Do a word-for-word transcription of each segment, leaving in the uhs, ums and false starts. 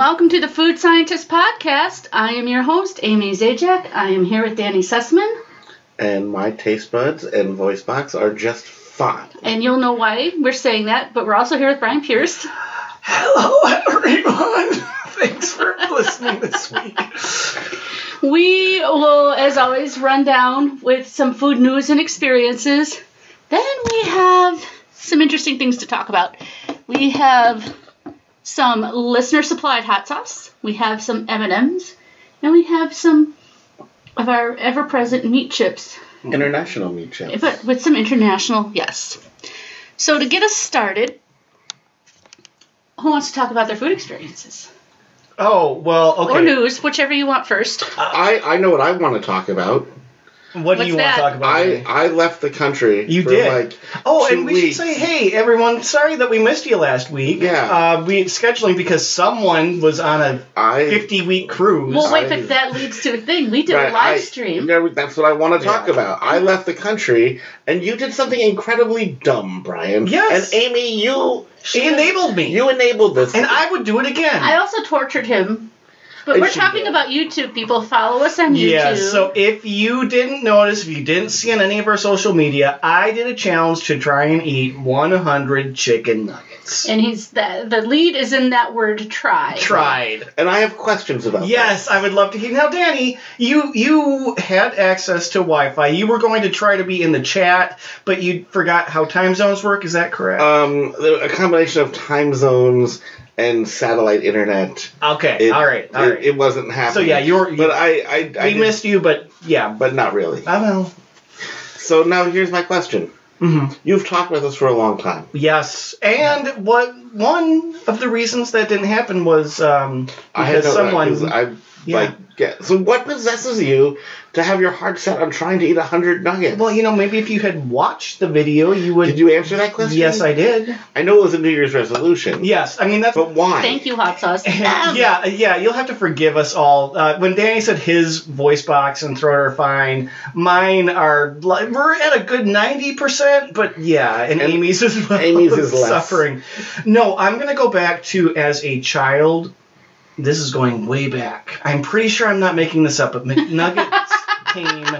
welcome to the Food Scientist Podcast. I am your host, Amy Zajac. I am here with Danny Sussman. And my taste buds and voice box are just fine. And you'll know why we're saying that, but we're also here with Brian Pierce. Hello, everyone. Thanks for listening this week. We will, as always, run down with some food news and experiences. Then we have some interesting things to talk about. We have some listener-supplied hot sauce. We have some M and M's. And we have some of our ever-present meat chips. International meat chips. But with some international, yes. So to get us started, who wants to talk about their food experiences? Oh, well, okay. Or news, whichever you want first. I, I know what I want to talk about. What What's do you that? want to talk about? I, I left the country. You for did. Like oh, two and we weeks. should say, hey, everyone, sorry that we missed you last week. Yeah. Uh, we scheduling because someone was on a fifty-week cruise. Well, wait, I, but that leads to a thing. We did right, a live I, stream. Yeah, that's what I want to talk yeah. about. I left the country, and you did something incredibly dumb, Brian. Yes. And Amy, you she enabled me. You enabled this, and I would do it again. I also tortured him. But it we're talking about YouTube, people. Follow us on YouTube. Yeah, so if you didn't notice, if you didn't see on any of our social media, I did a challenge to try and eat one hundred chicken nuggets. And he's the, the lead is in that word try. Tried. And I have questions about yes, that. Yes, I would love to hear. Now, Danny, you, you had access to Wi-Fi. You were going to try to be in the chat, but you forgot how time zones work. Is that correct? Um, a combination of time zones and satellite internet. Okay, it, all right, all it, right. It wasn't happening. So, yeah, you were... You, but I... I, I we did, missed you, but, yeah. But not really. I know. So, now here's my question. Mm-hmm. You've talked with us for a long time. Yes. And yeah. what one of the reasons that didn't happen was um, because I someone... Know, I, yeah. like, yeah. So, what possesses you to have your heart set on trying to eat one hundred nuggets? Well, you know, maybe if you had watched the video, you would... Did you answer that question? Yes, I did. I know it was a New Year's resolution. Yes, I mean, that's... But why? Thank you, hot sauce. yeah, yeah, you'll have to forgive us all. Uh, when Danny said his voice box and throat are fine, mine are... We're at a good ninety percent, but yeah, and, and Amy's is well. Amy's is less. Suffering. No, I'm going to go back to as a child... This is going way back. I'm pretty sure I'm not making this up, but McNuggets came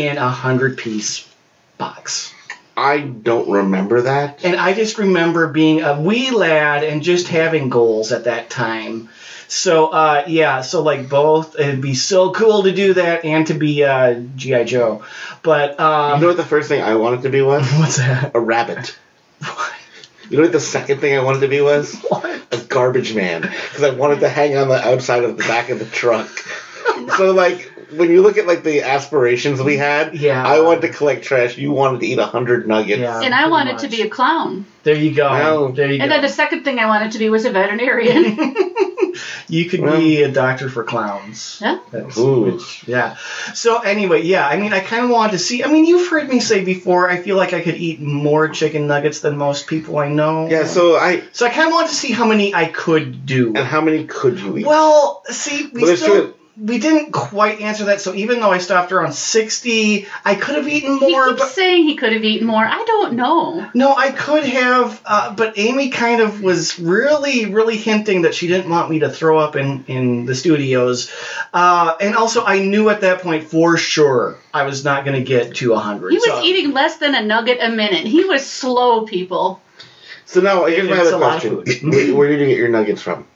in a hundred-piece box. I don't remember that. And I just remember being a wee lad and just having goals at that time. So, uh, yeah, so, like, both. It'd be so cool to do that and to be uh, G I. Joe. But um, you know what the first thing I wanted to be was? What's that? A rabbit. What? You know what the second thing I wanted to be was? What? A garbage man. Because I wanted to hang on the outside of the back of the truck. So, like, when you look at, like, the aspirations we had, yeah. I wanted to collect trash. You wanted to eat one hundred nuggets. Yeah, and I wanted much. to be a clown. There you go. Well, there you and go. And then the second thing I wanted to be was a veterinarian. You could well, be a doctor for clowns. Yeah. That's, which, yeah. So, anyway, yeah, I mean, I kind of wanted to see. I mean, you've heard me say before, I feel like I could eat more chicken nuggets than most people I know. Yeah, so I... So, I kind of wanted to see how many I could do. And how many could you eat? Well, see, we well, still... True. We didn't quite answer that, so even though I stopped around sixty, I could have eaten more. He keeps but, saying he could have eaten more. I don't know. No, I could have, uh, but Amy kind of was really, really hinting that she didn't want me to throw up in, in the studios. Uh, and also, I knew at that point for sure I was not going to get to one hundred. He was so. eating less than a nugget a minute. He was slow, people. So now, here's my other question. Where did you get your nuggets from?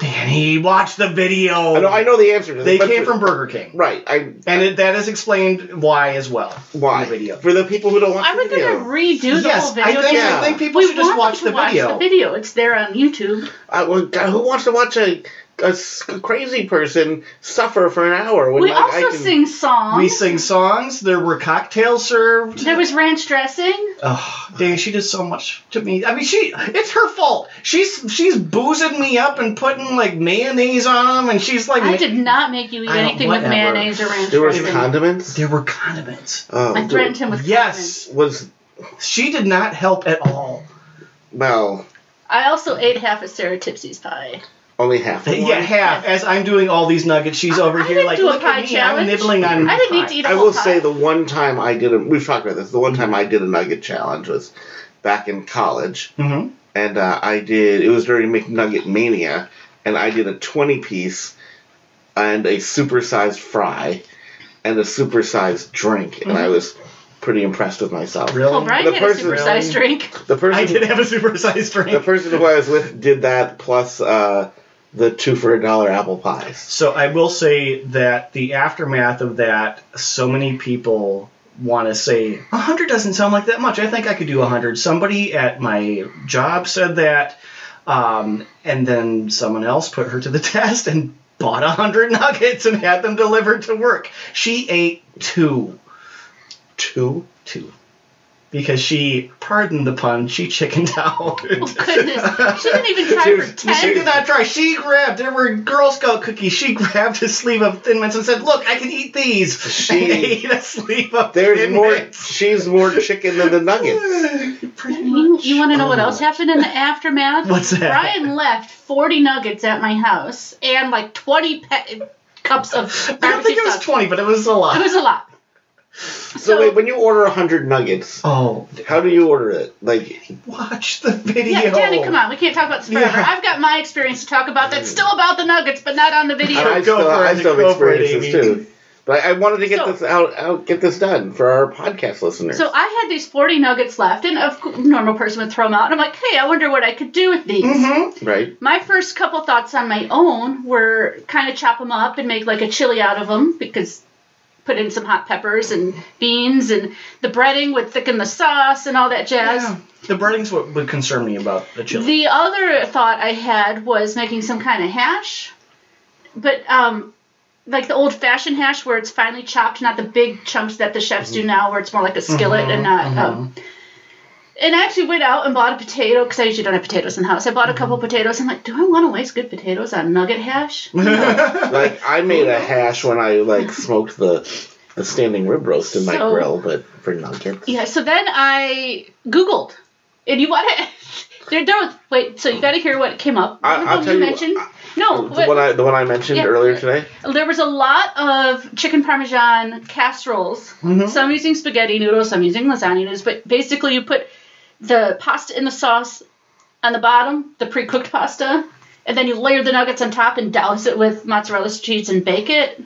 Danny, watch the video. I know, I know the answer to this. They came from Burger King. Right. I, and I, it, that is explained why as well. Why? In the video. For the people who don't watch I the video. I was going to redo the yes, whole video. I think, yeah. I think people we should just watch the watch video. watch the video. It's there on YouTube. Uh, well, God, who wants to watch a, a crazy person suffer for an hour? When, we like, also I can, sing songs. We sing songs. There were cocktails served. There was ranch dressing. Oh, Danny, she did so much to me. I mean, she it's her fault. She's she's boozing me up and putting like mayonnaise on them, and she's like, I did not make you eat anything with mayonnaise or ranch. There were condiments. There were condiments. Oh, I threatened him with yes, condiments. Yes, was she did not help at all. Well, I also ate half of Sarah Tipsy's pie. Only half. One. Yeah, half. As I'm doing all these nuggets, she's I, over I here like, look at me, challenge. I'm nibbling on I didn't pie. Need to eat a I will pie. say the one time I did a, we've talked about this, the one time I did a nugget challenge was back in college. Mm-hmm. And uh, I did, it was during McNugget Mania, and I did a twenty piece and a supersized fry and a supersized drink, mm-hmm. and I was pretty impressed with myself. Really? Well, Brian the had person, a supersized really, drink. The person, I did have a supersized drink. The person who I was with did that plus uh, the two for a dollar apple pies. So I will say that the aftermath of that, so many people want to say, one hundred doesn't sound like that much. I think I could do one hundred. Somebody at my job said that, um, and then someone else put her to the test and bought one hundred nuggets and had them delivered to work. She ate two. Two? Two. Because she, pardon the pun, she chickened out. Oh, goodness. She didn't even try she was, for ten. She did not try. She grabbed, there were Girl Scout cookies. She grabbed a sleeve of Thin Mints and said, look, I can eat these. She and ate a sleeve of there's Thin more, Mints. She's more chicken than the nuggets. Pretty much. You, you want to know oh. what else happened in the aftermath? What's that? Brian left forty nuggets at my house and like twenty pe- cups of barbecue I don't think it was sauce. twenty, but it was a lot. It was a lot. So, so wait, when you order one hundred nuggets, oh, how do you order it? Like, watch the video. Yeah, Danny, come on. We can't talk about this forever. Yeah. I've got my experience to talk about that's still about the nuggets, but not on the video. I, I still, for I still have experiences, it, too. But I wanted to get so, this out, out, get this done for our podcast listeners. So I had these forty nuggets left, and a normal person would throw them out. And I'm like, hey, I wonder what I could do with these. Mm-hmm. Right. My first couple thoughts on my own were kind of chop them up and make like a chili out of them, because put in some hot peppers and beans, and the breading would thicken the sauce and all that jazz. Yeah. The breading's what would concern me about the chili. The other thought I had was making some kind of hash, but um, like the old-fashioned hash where it's finely chopped, not the big chunks that the chefs do now where it's more like a skillet mm-hmm, and not... Mm-hmm. Um, and I actually went out and bought a potato, because I usually don't have potatoes in the house. I bought a couple potatoes. I'm like, do I want to waste good potatoes on nugget hash? No. Like, I made a hash when I, like, smoked the, the standing rib roast in so, my grill, but for nuggets. Yeah, so then I Googled. And you want to... They're done with... Wait, so you got to hear what came up. I, I'll tell you... Mentioned, what, I, no. The, what, one I, the one I mentioned yeah, earlier today? There was a lot of chicken parmesan casseroles. Mm-hmm. Some using spaghetti noodles, some using lasagna noodles. But basically, you put... the pasta in the sauce on the bottom, the pre-cooked pasta, and then you layer the nuggets on top and douse it with mozzarella cheese and bake it.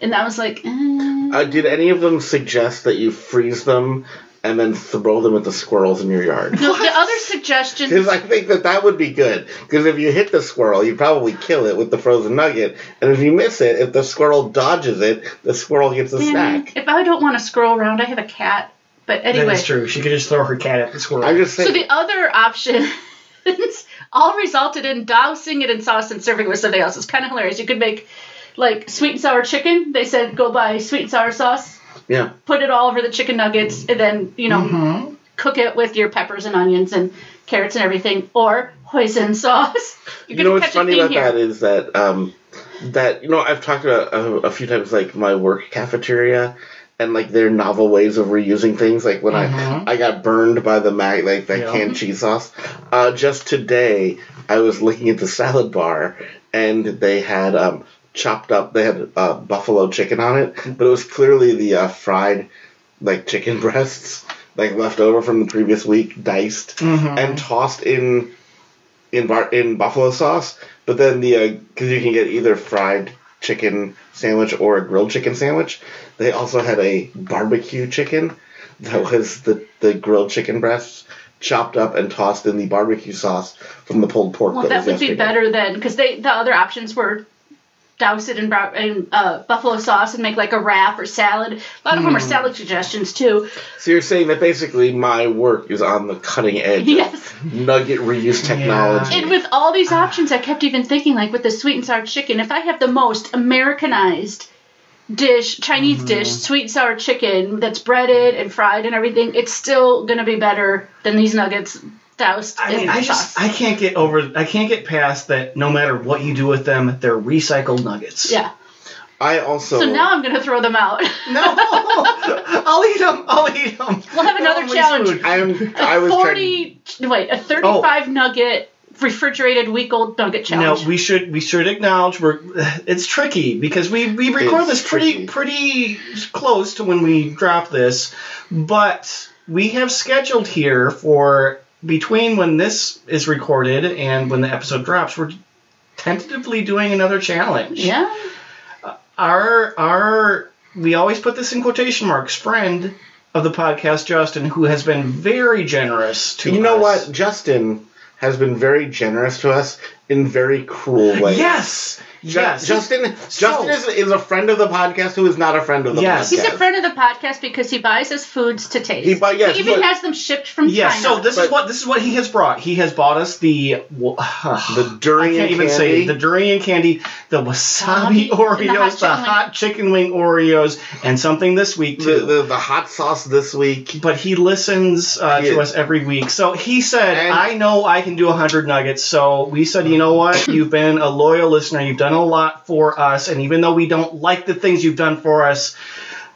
And I was like, eh. Uh, did any of them suggest that you freeze them and then throw them at the squirrels in your yard? No, what? The other suggestion... Because I think that that would be good. Because if you hit the squirrel, you probably kill it with the frozen nugget. And if you miss it, if the squirrel dodges it, the squirrel gets a Danny, snack. If I don't want a squirrel around, I have a cat. But anyway. That is true. She could just throw her cat at the squirrel. I'm just saying. So the other options all resulted in dousing it in sauce and serving it with something else. It's kind of hilarious. You could make, like, sweet and sour chicken. They said go buy sweet and sour sauce. Yeah. Put it all over the chicken nuggets and then, you know, mm-hmm. cook it with your peppers and onions and carrots and everything. Or hoisin sauce. You, you know what's funny about here. that is that, um, that, you know, I've talked about a, a few times, like, my work cafeteria and, like, their novel ways of reusing things. Like, when mm-hmm. I, I got burned by the mag, like, that yeah. canned cheese sauce. Uh, just today, I was looking at the salad bar, and they had um, chopped up, they had uh, buffalo chicken on it, but it was clearly the uh, fried, like, chicken breasts, like, left over from the previous week, diced, mm-hmm. and tossed in in, bar, in buffalo sauce. But then the, because uh, you can get either fried chicken sandwich or a grilled chicken sandwich. They also had a barbecue chicken that was the, the grilled chicken breasts chopped up and tossed in the barbecue sauce from the pulled pork. Well, that, that would yesterday. be better then, because they the other options were douse it in, in uh, buffalo sauce and make like a wrap or salad. A lot of mm. them are salad suggestions too. So you're saying that basically my work is on the cutting edge yes. of nugget reuse technology. Yeah. And with all these options, I kept even thinking, like with the sweet and sour chicken, if I have the most Americanized dish, Chinese mm-hmm. dish, sweet and sour chicken that's breaded and fried and everything, it's still going to be better than these nuggets doused I mean, in I just, sauce. I can't get over, I can't get past that no matter what you do with them, they're recycled nuggets. Yeah. I also... So now I'm going to throw them out. No! I'll eat them! I'll eat them! We'll have another challenge. I'm, I was forty, trying... Wait, a thirty-five oh. nugget... refrigerated week-old nugget challenge. No, we should we should acknowledge we're it's tricky because we, we record it's this pretty tricky. pretty close to when we drop this, but we have scheduled here for between when this is recorded and when the episode drops, we're tentatively doing another challenge. Yeah. Our, our, we always put this in quotation marks, friend of the podcast, Justin, who has been very generous to us. You know what? Justin has been very generous to us in very cruel ways. Yes. Yes. Justin so, Justin is, is a friend of the podcast who is not a friend of the yes. podcast. He's a friend of the podcast because he buys us foods to taste. He, buy, yes, he even but, has them shipped from yes, China. So this but, is what this is what he has brought. He has bought us the uh, the durian I can't even candy. say the durian candy, the wasabi um, Oreos, the, hot, the chicken hot chicken wing Oreos, and something this week too. The, the, the hot sauce this week. But he listens uh, he to is. us every week. So he said, and I know I can do one hundred nuggets. So we said, you know what? You've been a loyal listener. You've done a lot for us, and even though we don't like the things you've done for us,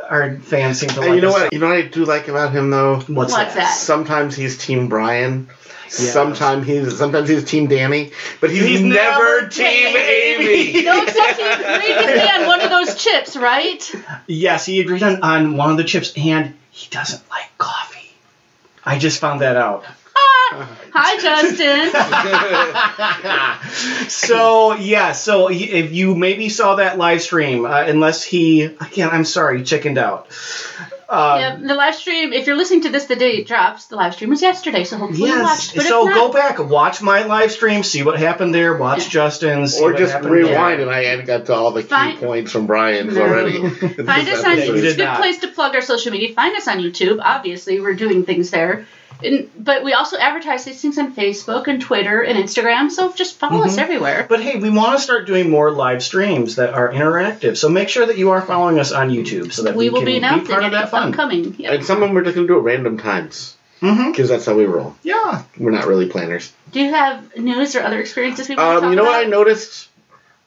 our fans seem to like. And you know us. What? You know what I do like about him though? What's, What's that? that? Sometimes he's Team Brian. Yeah. Sometimes he's sometimes he's Team Danny, but he's, he's never, never Team Amy. Amy. No, except he agreed with me on one of those chips, right? Yes, he agreed on, on one of the chips, and he doesn't like coffee. I just found that out. Hi, Justin. So, yeah, so if you maybe saw that live stream, uh, unless he, again, I'm sorry, chickened out. Um, yeah, the live stream, if you're listening to this the day it drops, the live stream was yesterday, so hopefully yes. you watched. But so if not, go back, watch my live stream, see what happened there, watch yeah. Justin's. Or just rewind, there. And I hadn't got to all the key Find, points from Brian's already. Find us on YouTube. It's a good not. place to plug our social media. Find us on YouTube. Obviously, we're doing things there. And, but we also advertise these things on Facebook and Twitter and Instagram, so just follow mm-hmm. us everywhere. But hey, we want to start doing more live streams that are interactive, so make sure that you are following us on YouTube so that we, we will can be, announced be part of that fun. Upcoming. Yep. And some of them we're just going to do at random times, because mm-hmm. that's how we roll. Yeah. We're not really planners. Do you have news or other experiences we want um, to talk about? You know about? What I noticed?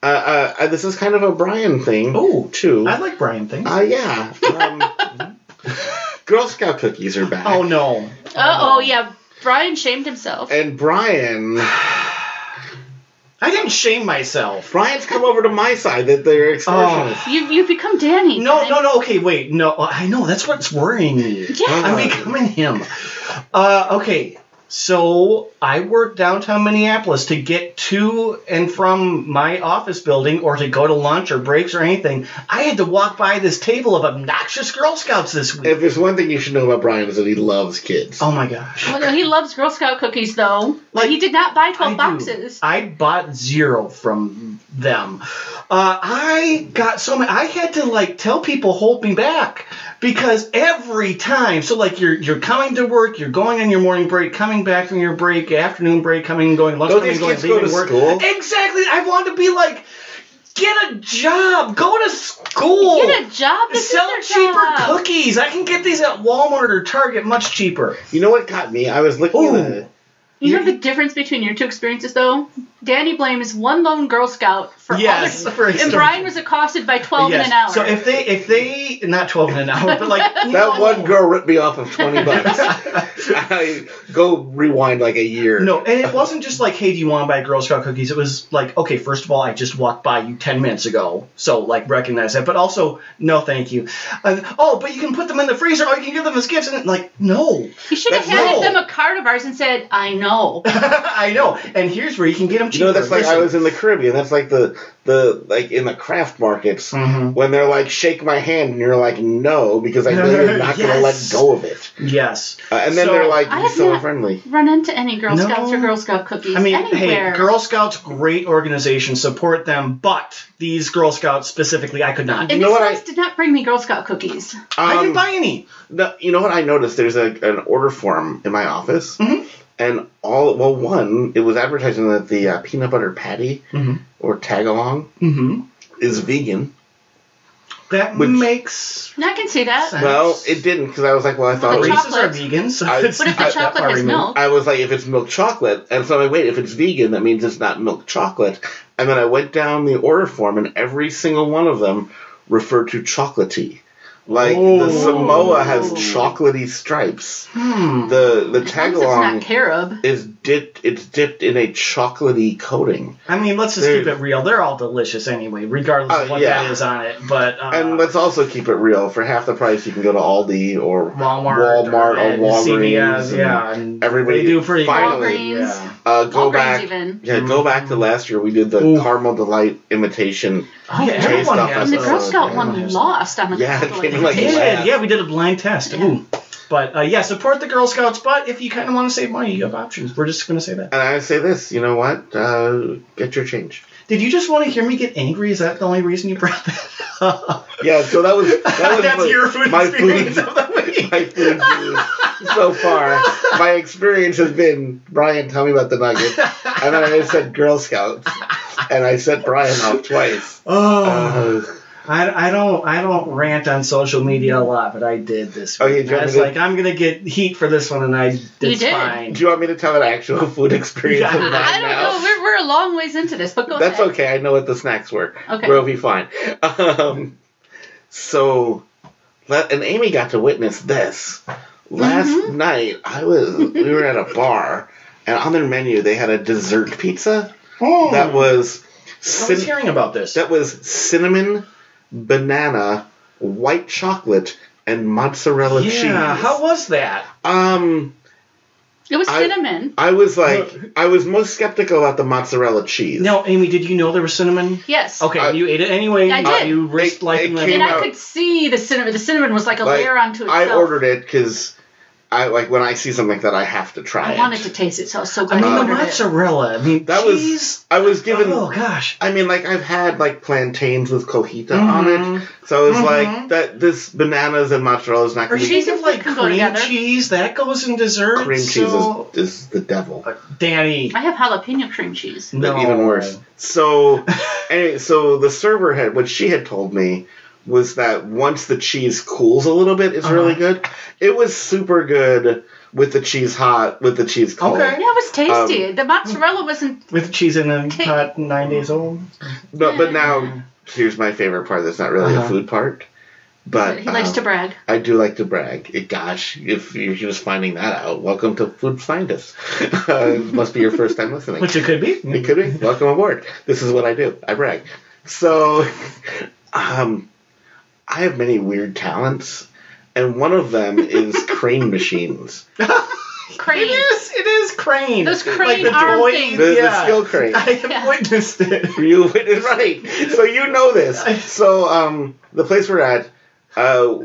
Uh, uh, this is kind of a Brian thing, oh, too. I like Brian things. Uh, yeah. Um, Girl Scout cookies are back. Oh, no. Uh-oh, um, yeah. Brian shamed himself. And Brian... I didn't shame myself. Brian's come over to my side that they're extortionists. Oh. You, you've become Danny. No, no, no. Okay, wait. No, I know. That's what's worrying me. Yeah. I'm becoming him. Uh, okay. So I work downtown Minneapolis to get to and from my office building or to go to lunch or breaks or anything. I had to walk by this table of obnoxious Girl Scouts this week. If there's one thing you should know about Brian is that he loves kids. Oh, my gosh. Well, no, he loves Girl Scout cookies, though. Like, he did not buy twelve I boxes. Do. I bought zero from them. Uh, I got so many. I had to, like, tell people, hold me back. Because every time, so like you're you're coming to work, you're going on your morning break, coming back from your break, afternoon break, coming, going lunch, coming, going, leaving go to work. School? Exactly. I want to be like, get a job, go to school, get a job, this sell is cheaper job. Cookies. I can get these at Walmart or Target much cheaper. You know what got me? I was looking Ooh. at it. You know the difference between your two experiences, though? Danny blames one lone Girl Scout for yes, all this, and Brian was accosted by twelve yes. in an hour. So if they, if they, not twelve in an hour, but like that one girl ripped me off of twenty bucks. I go rewind like a year. No, and it wasn't just like, hey, do you want to buy Girl Scout cookies? It was like, okay, first of all, I just walked by you ten minutes ago, so like recognize that. But also, no, thank you. And, oh, but you can put them in the freezer, or you can give them as gifts, and like, no, you should have handed no. them a card of ours and said, I know. I know, and here's where you can get them cheaper. You know, that's like Listen. I was in the Caribbean. That's like the the like in the craft markets mm-hmm. when they're like, shake my hand, and you're like, no, because I know you're not yes. going to let go of it. Yes. Uh, and then so, they're like, you're so not friendly. Run into any Girl no. Scouts or Girl Scout cookies. I mean, anywhere. Hey, Girl Scouts, great organization, support them, but these Girl Scouts specifically, I could not. And you know this place did not bring me Girl Scout cookies. Um, I didn't buy any. The, you know what I noticed? There's a, an order form in my office. Mm-hmm. And all, well, one, it was advertising that the uh, peanut butter patty, mm-hmm. or Tagalong, mm-hmm. is vegan. That which, makes I can see that. Sense. Well, it didn't, because I was like, well, I thought... Well, Reese's are vegan, so I, it's But if the chocolate I, is milk? I was like, if it's milk chocolate, and so I'm like, wait, if it's vegan, that means it's not milk chocolate. And then I went down the order form, and every single one of them referred to chocolatey. Like, Ooh. the Samoa has chocolatey stripes. Hmm. The the Tagalong is Carib. Is dipped, it's dipped in a chocolatey coating. I mean, let's just There's, keep it real. They're all delicious anyway, regardless uh, of what yeah. that is on it. But uh, and let's also keep it real. For half the price, you can go to Aldi or Walmart, Walmart or, or Walgreens. C B S, yeah, and everybody they do pretty finally yeah. uh, go Walgreens back. Even. Yeah, mm-hmm. go back to last year. We did the Ooh. Caramel Delight imitation. Oh yeah, everyone has. And the Girl Scout one lost on the yeah, it came in like yeah, yeah, we did a blind test. Yeah. Ooh. But, uh, yeah, support the Girl Scouts, but if you kind of want to save money, you have options. We're just going to say that. And I say this, you know what? Uh, get your change. Did you just want to hear me get angry? Is that the only reason you brought that up? Yeah, so that was, that was That's my, your food my experience food, of the week. My food so far. My experience has been, Brian, tell me about the nugget. And then I said Girl Scouts. And I set Brian off twice. Oh. Uh, I, I don't I don't rant on social media a lot, but I did this one. Okay, I was like, to... I'm gonna get heat for this one, and I did, you did. Fine. Do you want me to tell an actual food experience? Yeah. Of mine I don't now? know. We're we're a long ways into this, but go ahead. That's okay. I know what the snacks were. Okay, we'll be fine. Um, so, and Amy got to witness this last mm-hmm. night. I was we were at a bar, and on their menu they had a dessert pizza oh. that was. Cin- I was hearing about this. That was cinnamon. Banana, white chocolate, and mozzarella yeah, cheese. Yeah, how was that? Um, it was I, cinnamon. I was like, uh, I was most skeptical about the mozzarella cheese. No, Amy, did you know there was cinnamon? Yes. Okay, uh, you ate it anyway. I did. You risked liking it. And I could see the cinnamon. The cinnamon was like a like, layer onto itself. I ordered it because... I like when I see something like that, I have to try I it. I wanted to taste it, so I was so glad I mean, I ordered the mozzarella. It. I mean, that cheese. was I was given. Oh gosh! I mean, like I've had like plantains with cojita mm-hmm. on it, so I was mm-hmm. like that. This bananas and mozzarella is not. Or cheese of like cream cheese that goes in dessert. Cream so... cheese is, is the devil. Danny, I have jalapeno cream cheese. No, but even worse. So, anyway, so the server had what she had told me. Was that once the cheese cools a little bit, it's uh-huh. really good. It was super good with the cheese hot, with the cheese cold. Okay. Yeah, it was tasty. Um, the mozzarella wasn't... With cheese in a pot nine days old. But, but now, here's my favorite part that's not really uh-huh. a food part. But He um, likes to brag. I do like to brag. It, gosh, if you're just finding that out, welcome to Food Scientist. uh, must be your first time listening. Which it could be. It could be. Welcome aboard. This is what I do. I brag. So... um. I have many weird talents, and one of them is crane machines. Crane. It is, it is crane. Those crane like arm toy, things. The, yeah. the skill crane. I have yeah. witnessed it. You witnessed right. So you know this. So um, the place we're at, uh,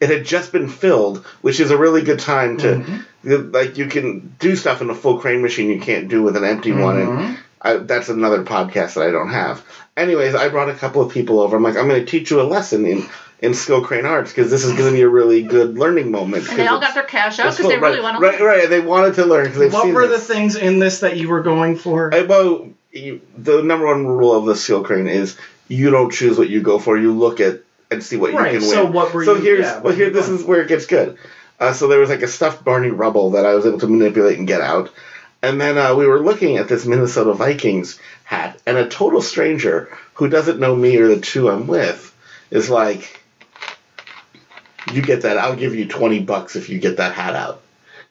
it had just been filled, which is a really good time to, mm-hmm. like, you can do stuff in a full crane machine you can't do with an empty mm-hmm. one, and I, that's another podcast that I don't have. Anyways, I brought a couple of people over. I'm like, I'm going to teach you a lesson in, in skill crane arts because this is going to be a really good learning moment. And they all got their cash out because they really right, wanted to right, learn. Right, right. They wanted to learn because they've what seen What were this. the things in this that you were going for? I, well, you, the number one rule of the skill crane is you don't choose what you go for. You look at and see what right, you can win. So what were so you? Here's, yeah, well, here, this is where it gets good. Uh, so there was like a stuffed Barney Rubble that I was able to manipulate and get out. And then uh, we were looking at this Minnesota Vikings hat, and a total stranger who doesn't know me or the two I'm with is like, you get that, I'll give you twenty bucks if you get that hat out.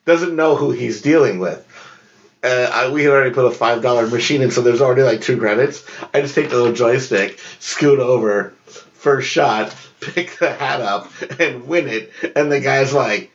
Doesn't know who he's dealing with. Uh, I, we had already put a five dollar machine in, so there's already like two credits. I just take the little joystick, scoot over, first shot, pick the hat up, and win it. And the guy's like...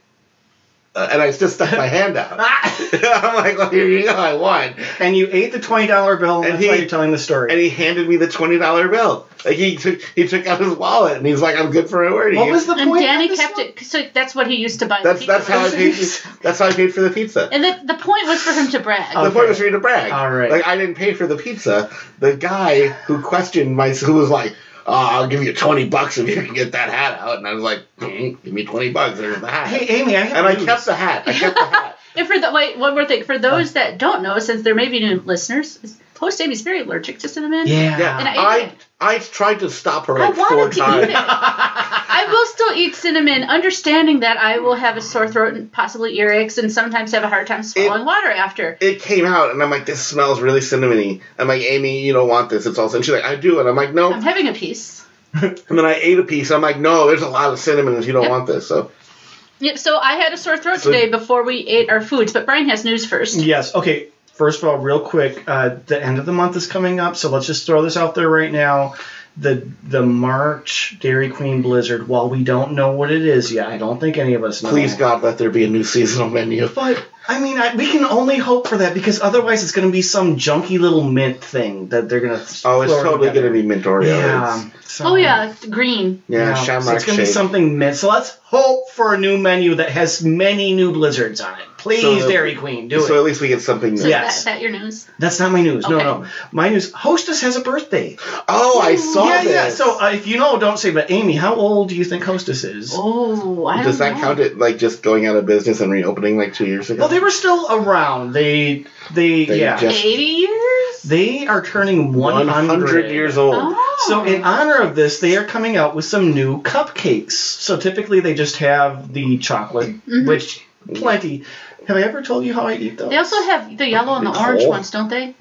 Uh, and I just stuck my hand out. I'm like, well, here you go, I won. And you ate the twenty dollar bill, and that's he, why you're telling the story. And he handed me the twenty dollar bill. Like, he took he took out his wallet, and he's like, I'm good for my word. What was the and point? And Danny kept one? it, so that's what he used to buy that's, the pizza. That's how, I paid, that's how I paid for the pizza. And the, the point was for him to brag. Okay. The point was for him to brag. All right. Like, I didn't pay for the pizza. The guy who questioned my, who was like, oh, I'll give you twenty bucks if you can get that hat out. And I was like, give me twenty bucks, there's the hat. Hey, Amy, I have And news. I kept the hat. I kept the hat. And for the, wait, one more thing. For those uh, that don't know, since there may be new listeners, Host Amy's very allergic to cinnamon. Yeah. yeah. And I, I, I tried to stop her like four times. I wanted to eat it. I will still eat cinnamon, understanding that I will have a sore throat and possibly earaches and sometimes have a hard time swallowing it, water after. It came out, and I'm like, this smells really cinnamony. I'm like, Amy, you don't want this. It's all. And she's like, I do. And I'm like, no. I'm having a piece. And then I ate a piece. I'm like, no, there's a lot of cinnamon, and you don't yep. want this. So Yeah, so I had a sore throat so, today before we ate our foods, but Brian has news first. Yes, okay. First of all, real quick, uh, the end of the month is coming up, so let's just throw this out there right now. The the March Dairy Queen Blizzard, while we don't know what it is yet, I don't think any of us know. Please, God, let there be a new seasonal menu. But, I mean, I, we can only hope for that, because otherwise it's going to be some junky little mint thing that they're going to... Oh, it's totally going to be mint Oreos. Yeah. So, oh, yeah, green. Yeah, yeah. Shamrock so it's going to be something mint. So let's hope for a new menu that has many new blizzards on it. Please, so, Dairy Queen, do so it. So at least we get something new. So yes. Is that, that your news? That's not my news. Okay. No, no. My news, Hostess has a birthday. Oh, I saw yeah, this. Yeah, yeah. So uh, if you know, don't say, but Amy, how old do you think Hostess is? Oh, I don't know. Does that count it like just going out of business and reopening like two years ago? Well, they were still around. They, they, they yeah. Just, eighty years? They are turning one hundred years old. Oh. So in honor of this, they are coming out with some new cupcakes. So typically they just have the chocolate, mm-hmm. which... Plenty. Have I ever told you how I eat those? They also have the yellow and the orange ones, don't they?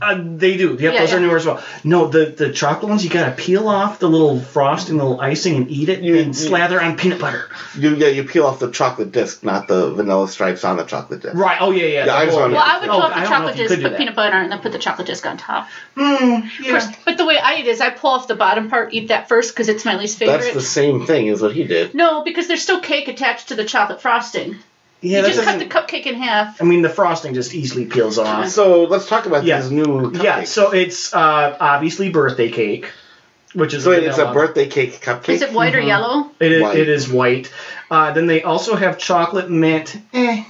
Uh, they do. Yep, yeah, those yeah. are newer as well. No, the, the chocolate ones, you got to peel off the little frosting, the little icing, and eat it, you, and you, slather on peanut butter. You, yeah, you peel off the chocolate disc, not the vanilla stripes on the chocolate disc. Right. Oh, yeah, yeah. yeah I just well, I would peel off the chocolate disc, put peanut butter, and then put the chocolate disc on top. Mm, yeah. First, but the way I eat is I pull off the bottom part, eat that first, because it's my least favorite. That's the same thing as what he did. No, because there's still cake attached to the chocolate frosting. Yeah, you just cut the cupcake in half. I mean, the frosting just easily peels off. So let's talk about yeah. these new cupcakes. Yeah, so it's uh, obviously birthday cake, which is so vanilla. It's a birthday cake cupcake. Is it white mm-hmm. or yellow? It is. White. It is white. Uh, then they also have chocolate mint, eh,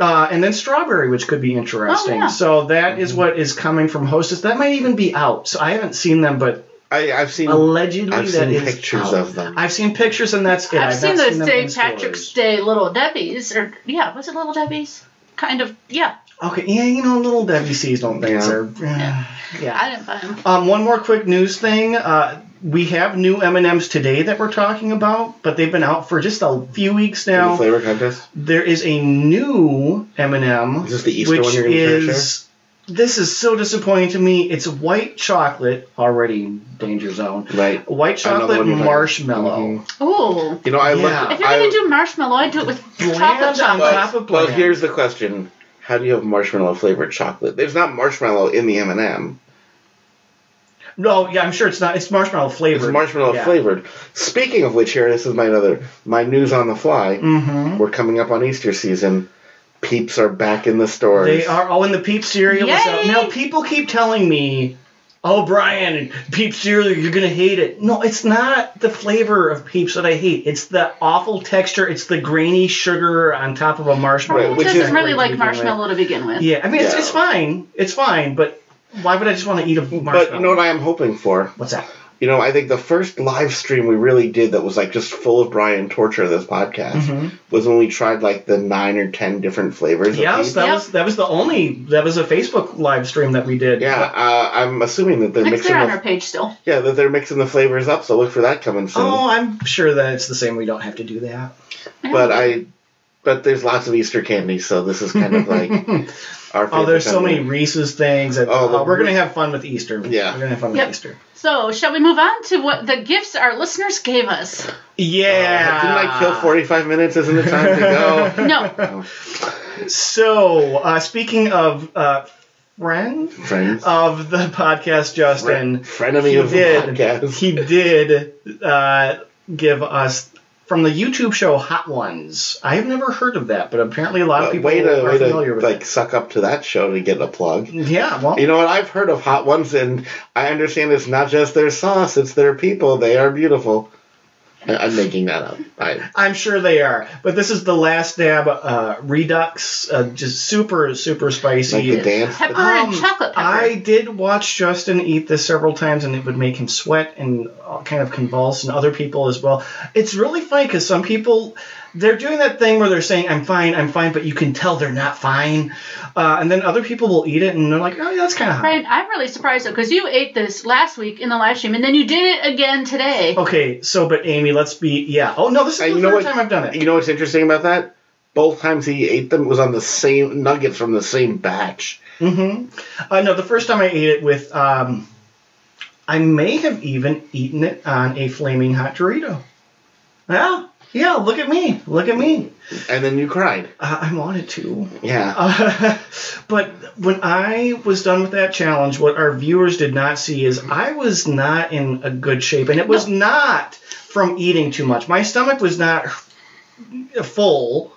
uh, and then strawberry, which could be interesting. Oh, yeah. So that mm-hmm. is what is coming from Hostess. That might even be out. So I haven't seen them, but. I, I've seen allegedly I've that seen pictures out. of them. I've seen pictures, and that's it. I've, I've seen those Saint Patrick's Day Little Debbies, or yeah, was it Little Debbies? Kind of, yeah. Okay, yeah, you know, Little Debbies don't think yeah. they're. Yeah. yeah, I didn't buy them. Um, one more quick news thing. Uh, we have new M and M's today that we're talking about, but they've been out for just a few weeks now. The flavor contest. There is a new M and M. Is this the Easter one you're going to share? This is so disappointing to me. It's white chocolate, already danger zone. Right. White chocolate marshmallow. Mm-hmm. Oh. You know, I yeah. love. If you're I, gonna do marshmallow, I do it with chocolate chocolate. On top of well, here's the question: how do you have marshmallow flavored chocolate? There's not marshmallow in the M and M. No, yeah, I'm sure it's not. It's marshmallow flavored. It's marshmallow yeah. flavored. Speaking of which, here, this is my other my news on the fly. Mm-hmm. We're coming up on Easter season. Peeps are back in the stores. They are. Oh, and the Peeps cereal is out. Now, people keep telling me, oh, Brian, Peeps cereal, you're going to hate it. No, it's not the flavor of Peeps that I hate. It's the awful texture. It's the grainy sugar on top of a marshmallow. Right, which doesn't really like marshmallow to begin with. Yeah, I mean, yeah. It's, it's fine. It's fine, but why would I just want to eat a marshmallow? But you know what I am hoping for? What's that? You know, I think the first live stream we really did that was, like, just full of Brian torture of this podcast mm-hmm. was when we tried, like, the nine or ten different flavors. Yes, of that, yep. was, that was the only, that was a Facebook live stream that we did. Yeah, uh, I'm assuming that they're it's mixing. They're on the, our page still. Yeah, that they're mixing the flavors up, so look for that coming soon. Oh, I'm sure that it's the same. We don't have to do that. I but I, but there's lots of Easter candy, so this is kind of like... Oh, there's so many Reese's things. That, oh, the, oh, we're going to have fun with Easter. Yeah. We're going to have fun yep. with Easter. So, shall we move on to what the gifts our listeners gave us? Yeah. Uh, didn't I kill forty-five minutes? Isn't it time to go? No. Oh. So, uh, speaking of uh, friend Friends. of the podcast, Justin. Friend, frenemy of did, the podcast. He did uh, give us... From the YouTube show Hot Ones. I have never heard of that, but apparently a lot of people uh, way to, are way familiar to, with like, it. Like, suck up to that show to get a plug. Yeah, well. You know what? I've heard of Hot Ones, and I understand it's not just their sauce, it's their people. They are beautiful. I'm making that up. I, I'm sure they are. But this is the Last Dab uh, Redux. Uh, just super, super spicy. Like the dance. Pepper um, and chocolate pepper. I did watch Justin eat this several times, and it would make him sweat and kind of convulse, and other people as well. It's really funny because some people... They're doing that thing where they're saying, I'm fine, I'm fine, but you can tell they're not fine. Uh, and then other people will eat it, and they're like, oh, yeah, that's kind of hot. Right, I'm really surprised, though, because you ate this last week in the live stream, and then you did it again today. Okay, so, but Amy, let's be, yeah. Oh, no, this is the third time I've done it. You know what's interesting about that? Both times he ate them, it was on the same, nuggets from the same batch. Mm-hmm. Uh, no, the first time I ate it with, um, I may have even eaten it on a flaming hot Dorito. Yeah. Yeah, look at me. Look at me. And then you cried. Uh, I wanted to. Yeah. Uh, but when I was done with that challenge, what our viewers did not see is I was not in a good shape. And it was no. not from eating too much. My stomach was not full.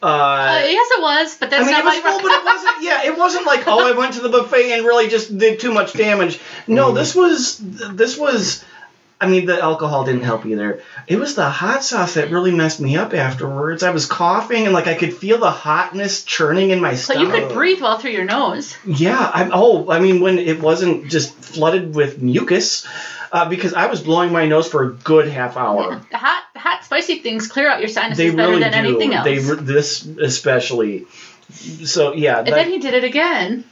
Uh, uh, yes, it was, but that's I mean, not it was my full, but it wasn't. Yeah, it wasn't like, oh, I went to the buffet and really just did too much damage. No, mm. this was this was. I mean, the alcohol didn't help either. It was the hot sauce that really messed me up afterwards. I was coughing, and, like, I could feel the hotness churning in my stomach. But you could breathe well through your nose. Yeah. I, oh, I mean, when it wasn't just flooded with mucus, uh, because I was blowing my nose for a good half hour. Yeah, the hot, hot, spicy things clear out your sinuses they better really than do. anything else. They re- This especially. So, yeah. And that, then he did it again.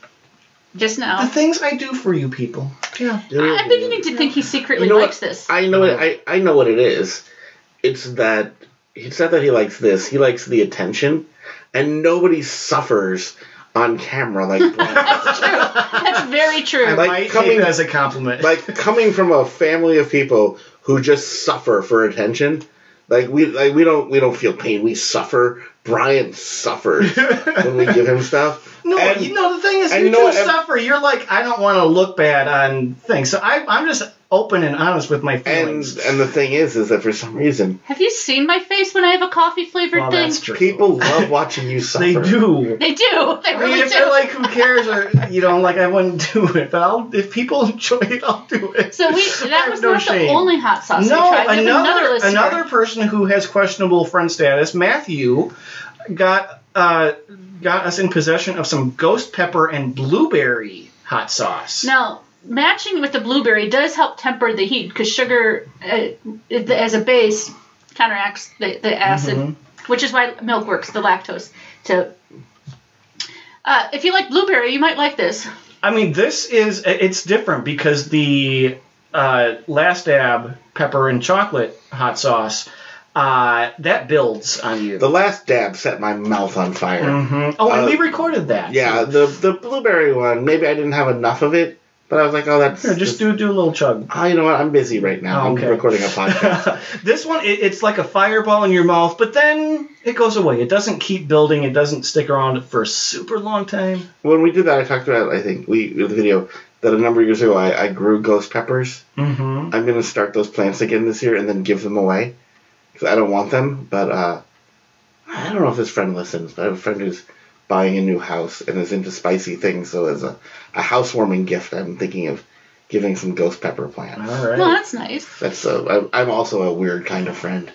Just now. The things I do for you people. Yeah. I, I think you need to think he secretly you know likes what? this. I know it. I, I know what it is. It's that it's not that he likes this. He likes the attention, and nobody suffers on camera like that. That's true. That's very true. I like might coming, take it as a compliment. Like coming from a family of people who just suffer for attention. Like we like we don't we don't feel pain. We suffer. Brian suffers when we give him stuff. No, and, you know, the thing is, you do suffer. You're like, I don't want to look bad on things. So I, I'm just open and honest with my feelings. And, and the thing is, is that for some reason... Have you seen my face when I have a coffee-flavored well, thing? That's true. People love watching you suffer. They do. They do. They really do. I mean, if do. they're like, who cares? Or, you know, like, I wouldn't do it. But I'll, if people enjoy it, I'll do it. So we that was no not shame. the only hot sauce no, we tried. Another, another, another person who has questionable friend status, Matthew, got... Uh, got us in possession of some ghost pepper and blueberry hot sauce. Now, matching with the blueberry does help temper the heat because sugar, uh, as a base, counteracts the, the acid, mm-hmm. which is why milk works, the lactose. To, uh, if you like blueberry, you might like this. I mean, this is, it's different because the uh, Last Dab pepper and chocolate hot sauce Uh, that builds on you. The Last Dab set my mouth on fire. Mm-hmm. Oh, and uh, we recorded that. Yeah, the the blueberry one. Maybe I didn't have enough of it, but I was like, oh, that's... Here, just, just do do a little chug. Oh, you know what? I'm busy right now. Oh, okay. I'm recording a podcast. This one, it, it's like a fireball in your mouth, but then it goes away. It doesn't keep building. It doesn't stick around for a super long time. When we did that, I talked about, I think, we the video... that a number of years ago, I, I grew ghost peppers. Mm-hmm. I'm going to start those plants again this year and then give them away. I don't want them, but uh, I don't know if this friend listens, but I have a friend who's buying a new house and is into spicy things, so as a, a housewarming gift, I'm thinking of giving some ghost pepper plants. All right. Well, that's nice. That's a, I'm also a weird kind of friend.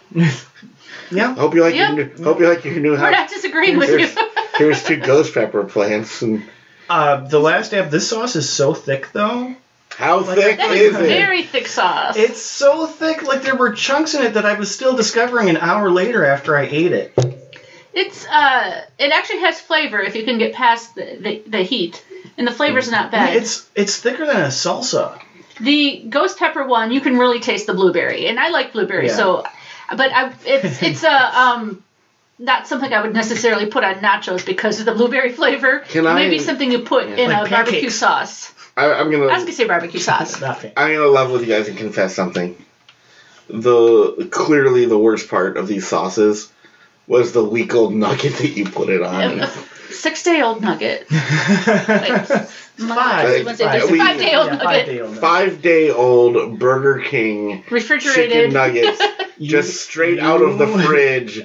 Yeah. Hope you like yeah. your new, hope you like your new house. We're not disagreeing here's, with you. Here's two ghost pepper plants. And uh, the last dab, this sauce is so thick, though. How like, thick that is, is it? Very thick sauce. It's so thick, like there were chunks in it that I was still discovering an hour later after I ate it. It's uh, it actually has flavor if you can get past the the, the heat, and the flavor's not bad. Yeah, it's it's thicker than a salsa. The ghost pepper one, you can really taste the blueberry, and I like blueberry, yeah. so, but I it's it's a um. Not something I would necessarily put on nachos because of the blueberry flavor. Can I, Maybe something you put yeah, in like a pancakes. barbecue sauce. I, I'm gonna, I was going to say barbecue sauce. Nothing. I'm going to level with you guys and confess something. The Clearly the worst part of these sauces was the week-old nugget that you put it on. Yeah, six-day-old nugget. like, five. Like, five. We, five-day-old yeah, nugget. Five-day-old five Burger King refrigerated chicken nuggets just straight you. out of the fridge.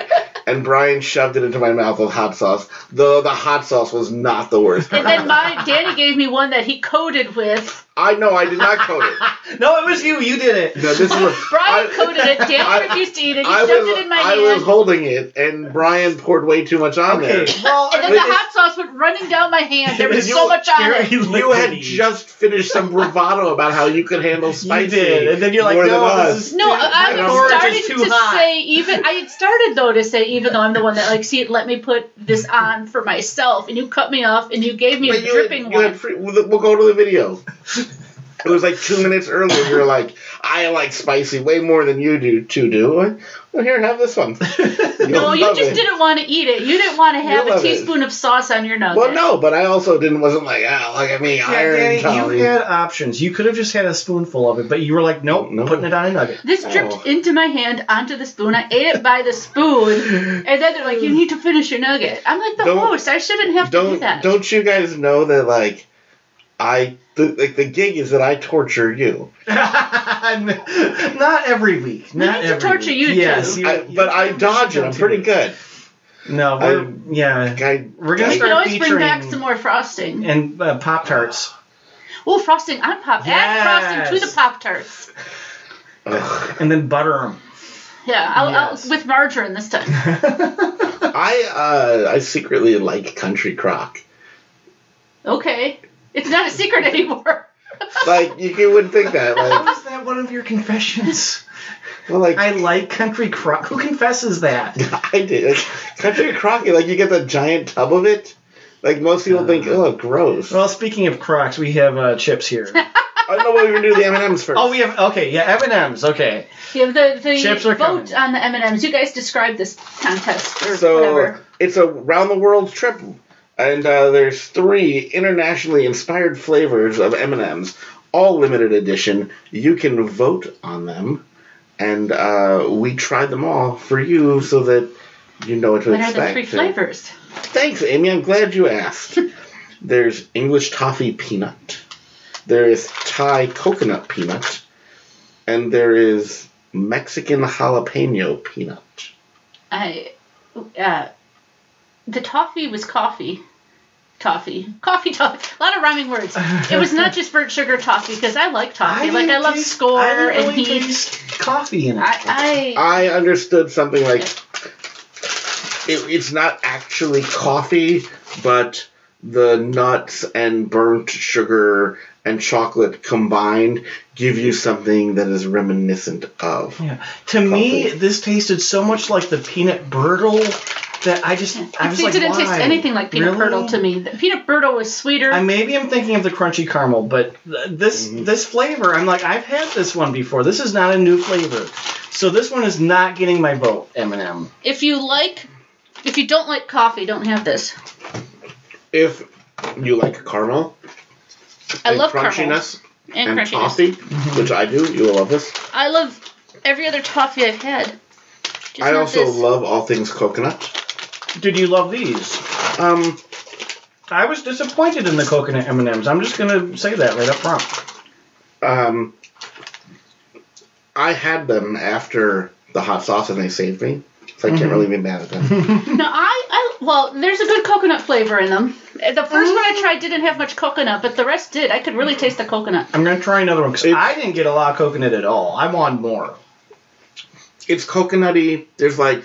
And Brian shoved it into my mouth with hot sauce. Though the hot sauce was not the worst. And then my Danny gave me one that he coated with. I know I did not coat it. No, it was you. You did it. No, this was Brian I, coated it. Danny I, refused to eat it. He I shoved was, it in my I hand. I was holding it, and Brian poured way too much on okay. there. Well, and then the hot sauce went running down my hand. There was you, so much on it. You had just finished some bravado about how you could handle spicy. You did, and then you're like, no, this is no. Yeah, I had started to hot. say even. I had started though to say. Even though I'm the one that, like, see, let me put this on for myself. And you cut me off, and you gave me but a you dripping had, you one. Had free, we'll go to the video. It was like two minutes earlier. You were like, I like spicy way more than you do, too, do. Well, here, have this one. No, you just it. didn't want to eat it. You didn't want to have You'll a teaspoon it. of sauce on your nugget. Well, no, but I also didn't, wasn't like, ah, look at me, yeah, iron Danny, Italian. You had options. You could have just had a spoonful of it, but you were like, nope, no. putting it on a nugget. This dripped oh. into my hand, onto the spoon. I ate it by the spoon. And then they're like, you need to finish your nugget. I'm like, the don't, host, I shouldn't have to do that. Don't you guys know that, like, I... The, like the gig is that I torture you. Not every week. Not we every torture week. You yes, too. You, I, but I dodge it. I'm pretty good. No, we're, I, yeah. I, we're gonna I start always featuring bring back some more frosting and uh, Pop Tarts. Oh, frosting on Pop! Yes. Add frosting to the Pop Tarts. And then butter them. Yeah, I'll, yes. I'll with margarine this time. I uh, I secretly like Country Crock. Okay. It's not a secret anymore. Like, you, you wouldn't think that. Like, how is that one of your confessions? Well, like, I like Country Crock. Who confesses that? I did. Like, Country Crock, like, you get the giant tub of it. Like, most people uh, think, oh, gross. Well, speaking of Crocs, we have uh, chips here. I don't know what we were going to do the M and M's first. Oh, we have, okay, yeah, M and M's, okay. You have the, the chips are vote coming. On the M and M's. You guys describe this contest or so, whatever. So, it's a round-the-world trip. And uh, there's three internationally inspired flavors of M and M's, all limited edition. You can vote on them, and uh, we tried them all for you so that you know what to what expect. What are the three flavors? Thanks, Amy. I'm glad you asked. There's English toffee peanut. There is Thai coconut peanut. And there is Mexican jalapeno peanut. I... Uh... The toffee was coffee. Toffee. Coffee toffee. A lot of rhyming words. It was not just burnt sugar toffee, because I like toffee. I like, I love Score and Heat. Coffee in it. I, I, I understood something like, it, it's not actually coffee, but the nuts and burnt sugar and chocolate combined give you something that is reminiscent of. Yeah. To coffee. me, this tasted so much like the peanut brittle that I just, I was like, why? It didn't taste anything like peanut brittle to me. The peanut brittle was sweeter. I, maybe I'm thinking of the crunchy caramel, but th- this mm-hmm. this flavor, I'm like, I've had this one before. This is not a new flavor. So this one is not getting my vote, M and M. If you like, if you don't like coffee, don't have this. If you like caramel, I and love crunchiness caramel. and, and crunchiness. toffee, mm-hmm. which I do, you'll love this. I love every other toffee I've had. Just I also this. love all things coconut. Did you love these? Um, I was disappointed in the coconut M and M's. I'm just going to say that right up front. Um, I had them after the hot sauce and they saved me, so I mm-hmm. can't really be mad at them. No, I, I, well, there's a good coconut flavor in them. The first one I tried didn't have much coconut, but the rest did. I could really taste the coconut. I'm going to try another one because I didn't get a lot of coconut at all. I want more. It's coconutty. There's like...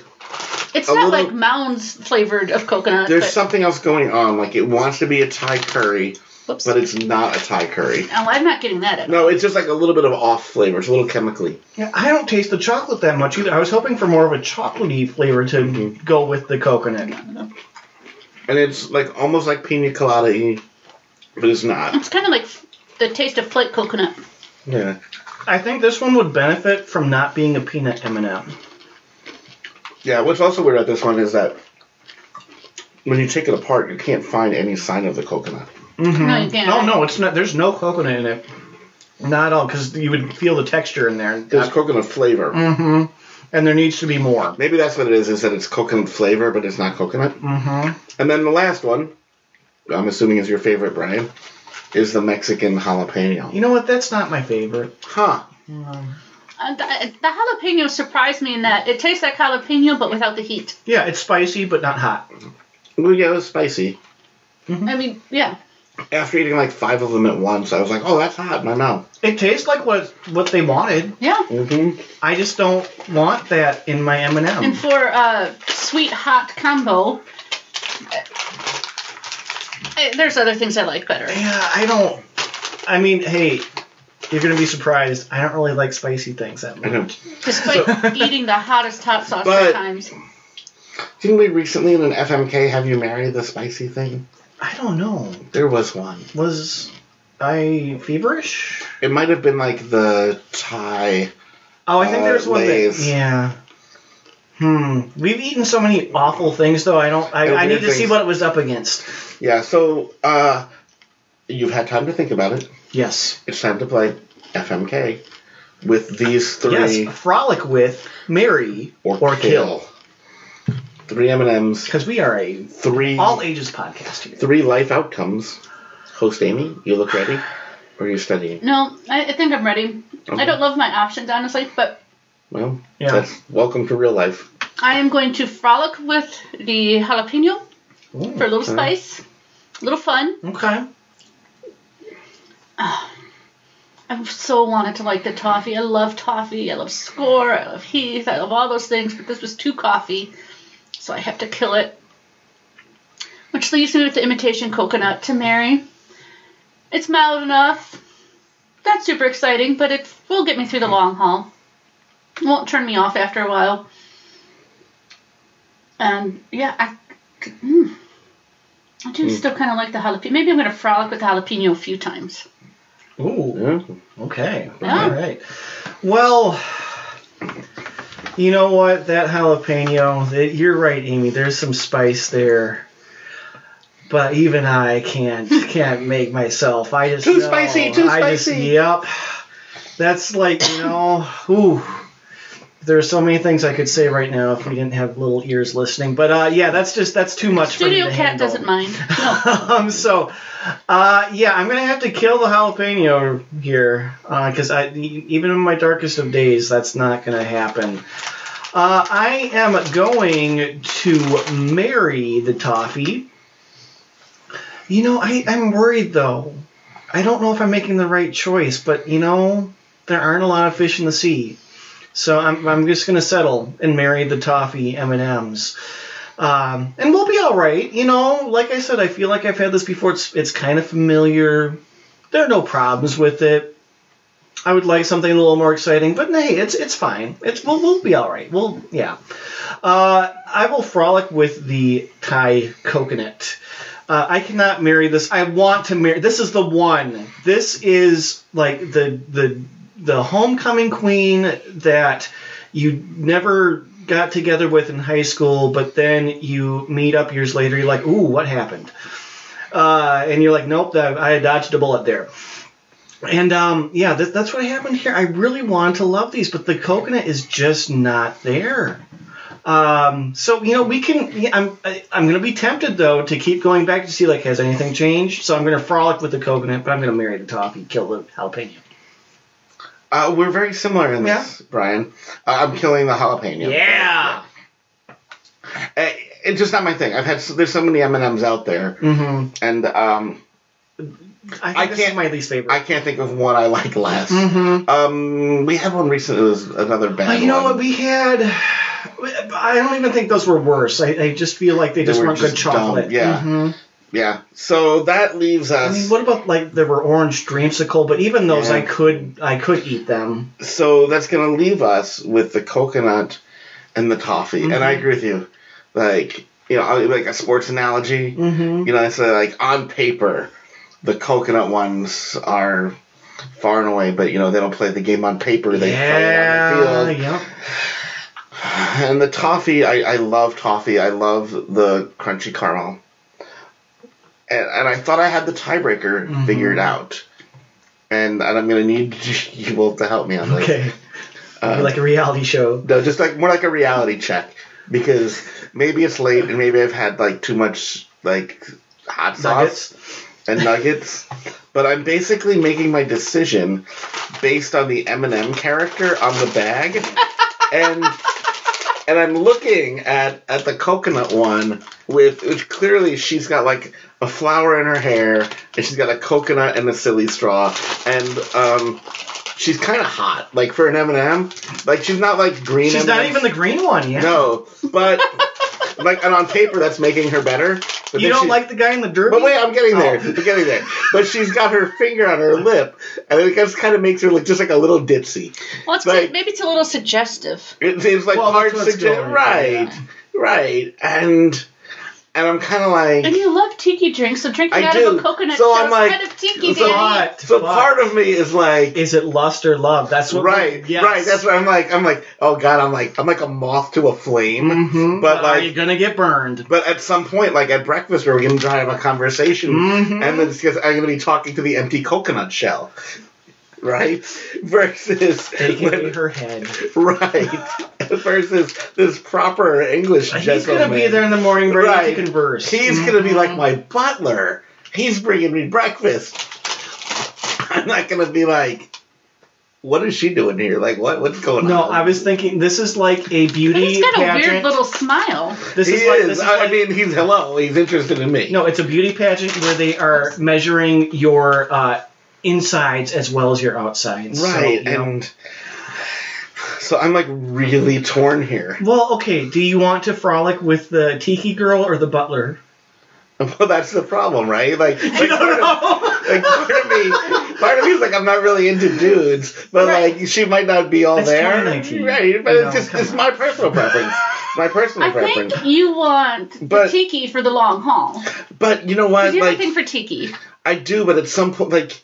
It's a not little, like Mounds flavored of coconut. There's something else going on. Like, it wants to be a Thai curry, whoops. but it's not a Thai curry. Oh, I'm not getting that at all. No, it's just like a little bit of off flavor. It's a little chemically. Yeah, I don't taste the chocolate that much either. I was hoping for more of a chocolatey flavor to mm-hmm. go with the coconut. And it's like almost like pina colada-y, but it's not. It's kind of like the taste of flake coconut. Yeah. I think this one would benefit from not being a peanut M and M. Yeah, what's also weird about this one is that when you take it apart, you can't find any sign of the coconut. Mm-hmm. No, you can't. No, no, it's not. There's no coconut in it. Not at all, because you would feel the texture in there. There's uh, coconut flavor. Mm-hmm. And there needs to be more. Maybe that's what it is, is that it's coconut flavor, but it's not coconut. Mm-hmm. And then the last one, I'm assuming is your favorite, Brian, is the Mexican jalapeno. You know what? That's not my favorite. Huh. Mm-hmm. Uh, the, the jalapeno surprised me in that it tastes like jalapeno but without the heat. Yeah, it's spicy but not hot. Well, yeah, it was spicy. Mm-hmm. I mean, yeah. After eating like five of them at once, I was like, oh, that's hot in my mouth. It tastes like what what they wanted. Yeah. Mm-hmm. I just don't want that in my M and M. And for a uh, sweet hot combo, I, there's other things I like better. Yeah, I don't. I mean, hey. You're going to be surprised. I don't really like spicy things that much. Despite so, eating the hottest hot sauce at times. Didn't we recently in an F M K have you marry the spicy thing? I don't know. There was one. Was I feverish. It might have been like the Thai. Oh, I think uh, there's one that, yeah. Hmm. We've eaten so many awful things, though. I don't. I, I need to things. see what it was up against. Yeah. So, uh, you've had time to think about it. Yes. It's time to play F M K with these three. Yes. Frolic with, marry, or, or kill. kill. Three M and M's. Because we are a three all ages podcast here. Three life outcomes. Host Amy, you look ready, or are you studying? No, I, I think I'm ready. Okay. I don't love my options, honestly, but well, yeah. That's welcome to real life. I am going to frolic with the jalapeno Ooh, for a little okay. spice, a little fun. Okay. Oh, I so wanted to like the toffee. I love toffee. I love Score. I love Heath. I love all those things, but this was too coffee. So I have to kill it. Which leaves me with the imitation coconut to marry. It's mild enough. Not super exciting, but it will get me through the long haul. It won't turn me off after a while. And yeah, I, mm, I do mm. still kind of like the jalapeno. Maybe I'm going to frolic with the jalapeno a few times. Ooh. Okay. Yeah. All right. Well... You know what? That jalapeno, it, you're right, Amy. There's some spice there. But even I can't can't make myself. I just Too know, spicy, too I spicy. Just, yep. That's like, you know, ooh. There's so many things I could say right now if we didn't have little ears listening. But, uh, yeah, that's just, that's too much for me to handle. Studio Cat doesn't mind. No. um, so, uh, yeah, I'm going to have to kill the jalapeno here. Because uh, even in my darkest of days, that's not going to happen. Uh, I am going to marry the toffee. You know, I, I'm worried, though. I don't know if I'm making the right choice. But, you know, there aren't a lot of fish in the sea. So I'm I'm just gonna settle and marry the toffee M and M's, um, and we'll be all right. You know, like I said, I feel like I've had this before. It's it's kind of familiar. There are no problems with it. I would like something a little more exciting, but hey, it's it's fine. It's we'll we'll be all right. We'll yeah. Uh, I will frolic with the Thai coconut. Uh, I cannot marry this. I want to marry. This is the one. This is like the the. The homecoming queen that you never got together with in high school, but then you meet up years later, you're like, ooh, what happened? Uh, and you're like, nope, that, I dodged a bullet there. And, um, yeah, that, that's what happened here. I really want to love these, but the coconut is just not there. Um, so, you know, we can, I'm, I, I'm going to be tempted, though, to keep going back to see, like, has anything changed? So I'm going to frolic with the coconut, but I'm going to marry the toffee, kill the jalapeno. Uh, we're very similar in this, yeah. Brian. Uh, I'm killing the jalapeno. Yeah. yeah. Uh, it's just not my thing. I've had so, there's so many M and M's out there, mm-hmm. and um, I, I can't my least favorite. I can't think of one I like less. Mm-hmm. Um, we had one recently. It was another bad. Uh, you know one. what we had? I don't even think those were worse. I, I just feel like they, they just weren't just good chocolate. Dumb. Yeah. Mm-hmm. Yeah, so that leaves us... I mean, what about, like, there were orange dreamsicle, but even those, yeah. I could I could eat them. So that's going to leave us with the coconut and the toffee, mm-hmm. and I agree with you. Like, you know, like a sports analogy, mm-hmm. you know, it's so like, on paper, the coconut ones are far and away, but, you know, they don't play the game on paper, they yeah, play on the field. Yeah, yeah. And the toffee, I, I love toffee, I love the crunchy caramel. And, and I thought I had the tiebreaker mm-hmm. figured out, and, and I'm gonna need you both to help me on this. Okay, um, like a reality show. No, just like more like a reality check, because maybe it's late and maybe I've had like too much like hot sauce nuggets. and nuggets, but I'm basically making my decision based on the M and M character on the bag, and. And I'm looking at, at the coconut one, with which clearly she's got, like, a flower in her hair, and she's got a coconut and a silly straw, and um, she's kind of hot, like, for an M and M. Like, she's not, like, green She's M and M's. Not even the green one, yeah. No, but, like, and on paper, that's making her better. But you don't she, like the guy in the derby? But wait, I'm getting there. Oh. I'm getting there. But she's got her finger on her lip, and it just kind of makes her look just like a little ditzy. Well, it's like, maybe it's a little suggestive. It seems like well, hard suggestive. Right, yeah. right. And And I'm kind of like... And you love tiki drinks, so drinking I out do. of a coconut so I'm like, kind of tiki, so, Danny. So what? Part of me is like... Is it lust or love? That's what... Right, yes. right. That's what I'm like. I'm like, oh, God, I'm like I'm like a moth to a flame. Mm-hmm. But, but like, are you going to get burned? But at some point, like at breakfast, we're going to have a conversation. Mm-hmm. And then it's because I'm going to be talking to the empty coconut shell. Right? Versus... Taking her head. Right. Versus this proper English gentleman. He's going to be there in the morning ready right. to converse. He's mm-hmm. going to be like my butler. He's bringing me breakfast. I'm not going to be like, what is she doing here? Like, what? what's going no, on? No, I was thinking, this is like a beauty pageant. He's got pageant. a weird little smile. This he is. Like, this is I like, mean, he's, hello, he's interested in me. No, it's a beauty pageant where they are measuring your... Uh, insides as well as your outsides. Right, so, you and know. so I'm like really torn here. Well, okay, do you want to frolic with the tiki girl or the butler? Well, that's the problem, right? Like, like, I don't part, know. Of, like part of me, part of me is like I'm not really into dudes, but right. like she might not be all it's there. Right, but know, it's just it's on. my personal preference. My personal I preference. I think you want but, the tiki for the long haul. But you know what? You have like, a thing for tiki. I do, but at some point, like.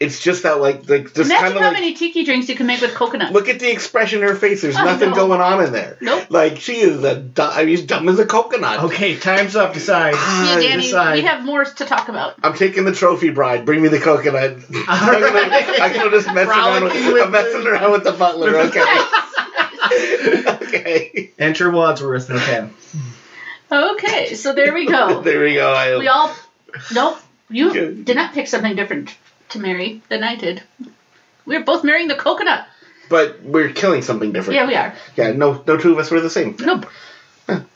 It's just that, like, like just kind of like... how many tiki drinks you can make with coconut. Look at the expression in her face. There's oh, nothing no. going on in there. Nope. Like, she is a dumb... I mean, she's dumb as a coconut. Okay, time's up. Decide. Yeah, Danny, decide. We have more to talk about. I'm taking the trophy bride. Bring me the coconut. All right. I can just mess around with, with I'm messing the... around with the butler. Okay. Okay. Enter Wadsworth. Okay. Okay, so there we go. There we go. I... We all... Nope. You Good. did not pick something different to marry than I did. We're both marrying the coconut. But we're killing something different. Yeah, we are. Yeah, no no two of us were the same. Nope.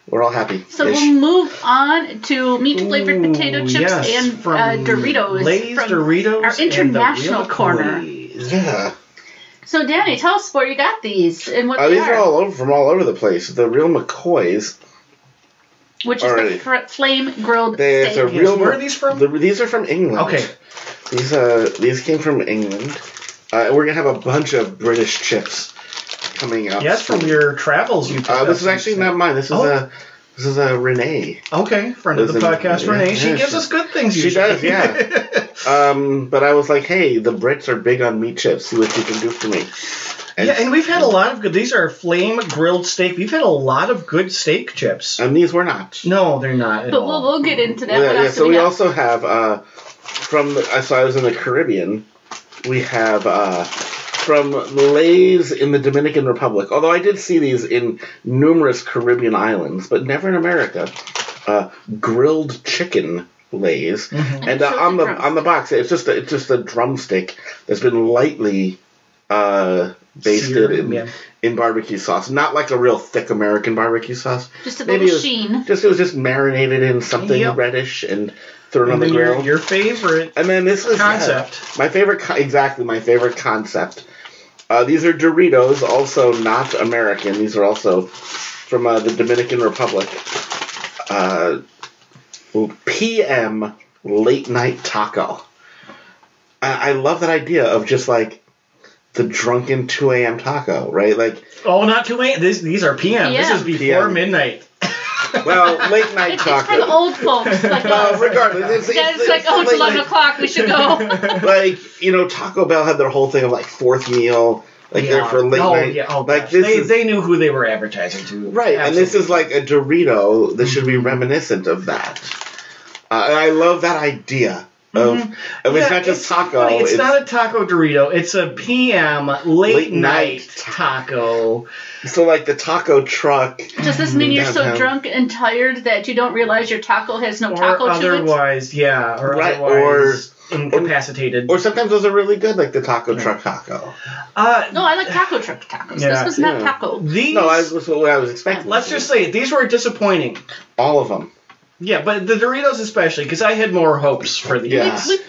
We're all happy. So we'll move on to meat-flavored Ooh, potato chips yes, and from uh, Doritos. Lay's, from Doritos, our international corner. Yeah. So, Danny, tell us where you got these and what uh, they these are. These are all over, from all over the place. The real McCoys. Which are, is the flame-grilled steak. A real, where are these from? The, these are from England. Okay. These uh these came from England. Uh, we're gonna have a bunch of British chips coming up. Yes, from, from your travels. You uh, this is actually not mine. This is oh. a this is a Renee. Okay, friend of the podcast, Renee. Yeah, she yeah, gives us good things. She usually. does, yeah. um, but I was like, hey, the Brits are big on meat chips. See what you can do for me. And yeah, and we've had a lot of good. These are flame grilled steak. We've had a lot of good steak chips. And these were not. No, they're not. At but all. we'll we'll get into that. Yeah, yeah so we up. also have. Uh, From the, so I was in the Caribbean. We have uh, from Lay's in the Dominican Republic. Although I did see these in numerous Caribbean islands, but never in America. Uh, grilled chicken Lay's, mm-hmm. and uh, on the on the box, it's just a, it's just a drumstick that's been lightly uh, basted Seared, in yeah. in barbecue sauce. Not like a real thick American barbecue sauce. Just a Maybe little it was, sheen. Just it was just marinated in something yep. reddish and. Thrown and on the grill. Your, your favorite and then this is concept. Yeah, my favorite, exactly my favorite concept. Uh, these are Doritos, also not American. These are also from uh, the Dominican Republic. Uh, P M late night taco. I, I love that idea of just like the drunken two a.m. taco, right? Like oh, not two a.m. These these are P M. Yeah. This is before P M midnight. Well, late night it's, taco. It's from old folks. Like uh, regardless, it's, it's, it's, it's like, oh, it's eleven night. o'clock. We should go. Like you know, Taco Bell had their whole thing of like fourth meal, like yeah. they're for late oh, night. Yeah. Oh, like this they is, they knew who they were advertising to. Right, Absolutely. and this is like a Dorito that should be reminiscent of that. Uh, and I love that idea. Of, mm-hmm. I mean, yeah, it's not just it's, taco. It's, it's not a taco Dorito. It's a P M late, late night taco. So, like, the taco truck. Does this mean you're so drunk and tired that you don't realize your taco has no or taco to it? Otherwise, yeah. Or right, otherwise or, incapacitated. Or, or sometimes those are really good, like the taco yeah. truck taco. Uh, no, I like taco truck tacos. Yeah, this was not yeah. taco. These, no, that's what I was expecting. Let's just say, these were disappointing. All of them. Yeah, but the Doritos especially, because I had more hopes for these.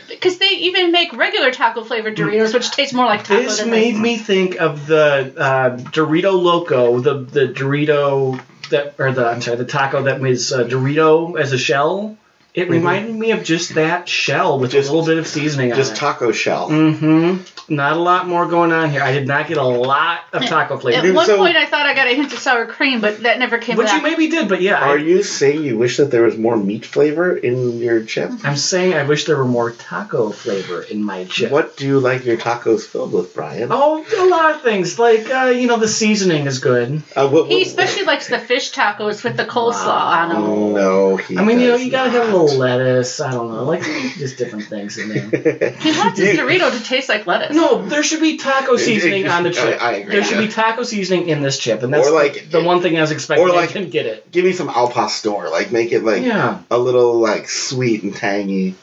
Because yeah. they even make regular taco-flavored Doritos, which taste more like taco. This than made they. me think of the uh, Dorito Loco, the the Dorito that, or the I'm sorry, the taco that was uh, Dorito as a shell. It reminded mm-hmm. me of just that shell with just, a little bit of seasoning on it. Just taco shell. Mm-hmm. Not a lot more going on here. I did not get a lot of taco flavor. At, at one so, point, I thought I got a hint of sour cream, but that never came out. Which you maybe did, but yeah. Are I, you saying you wish that there was more meat flavor in your chip? I'm saying I wish there were more taco flavor in my chip. What do you like your tacos filled with, Brian? Oh, a lot of things. Like, uh, you know, the seasoning is good. Uh, what, what, he especially likes the fish tacos with the coleslaw wow. on them. Oh, no, he I mean, you know, you got to have a little lettuce, I don't know, like just different things in there. He wants his Dorito to taste like lettuce. No, there should be taco seasoning on the chip. I, I agree. There should yeah. be taco seasoning in this chip, and that's like, the one thing I was expecting. Or like, I didn't get it. Give me some al pastor, like make it like yeah. a little like sweet and tangy.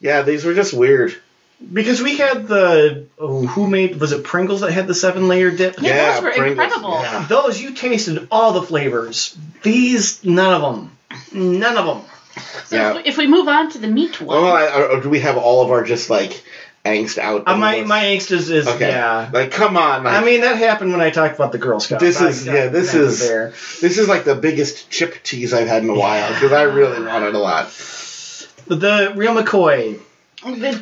Yeah, these were just weird. Because we had the, oh, who made, was it Pringles that had the seven-layer dip? Yeah, yeah those were Pringles. Incredible. Yeah. Those, you tasted all the flavors. These, none of them. None of them. So yeah. if, we, if we move on to the meat one. Oh, I, or do we have all of our just, like, angst out? Uh, my, my angst is, is okay. yeah. Like, come on. Like, I mean, that happened when I talked about the Girl Scout. This is, I, yeah, this is, this is, like, the biggest chip tease I've had in a yeah. while, because I really wanted a lot. The Real McCoy.